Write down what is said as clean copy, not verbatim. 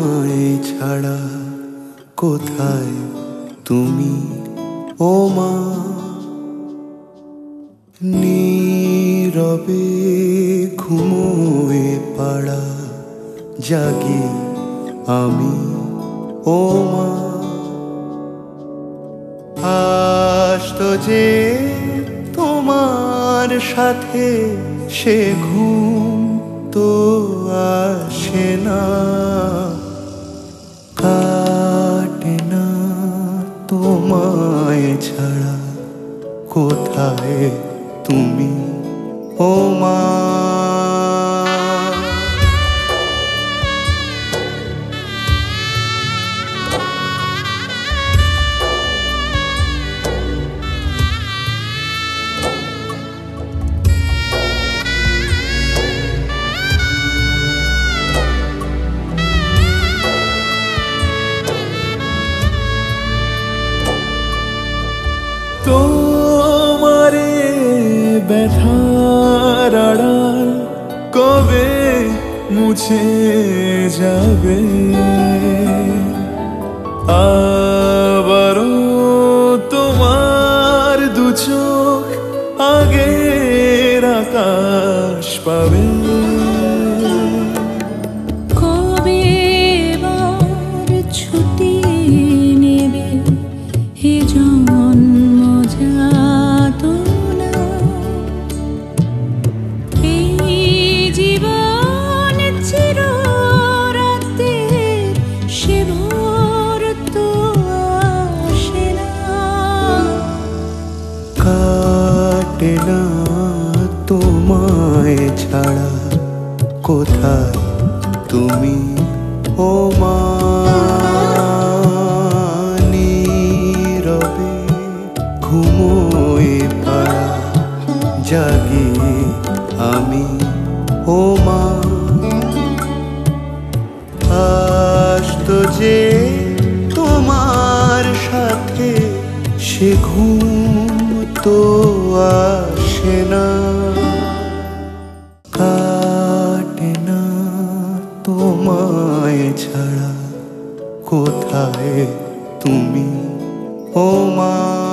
তোমায় ছাড়া কোথায় তুমি ও মা। নীরবে ঘুমোয় পাড়া জাগি আমি ও মা। আজ তো যে তোমার সাথে সে ঘুম তো আসে না, কাটে না তোমায় ছাড়া কোথায় তুমি ও মা। ব্যথার আড়াল কবে মুছে যাবে, আবারও তোমার দু চোখ আগের আকাশ পাবে। কবে এবার ছুটি নেবে হে জন্ম যাত, কাটে না তোমায় ছাড়া কোথায় তুমি ও মা। নীরবে ঘুমোয় পাড়া জাগি আমি ও মা। আজ তো যে তোমার সাথে সে ঘুম তো আসে না, কাটে না তোমায় ছাড়া কোথায় তুমি ও মা।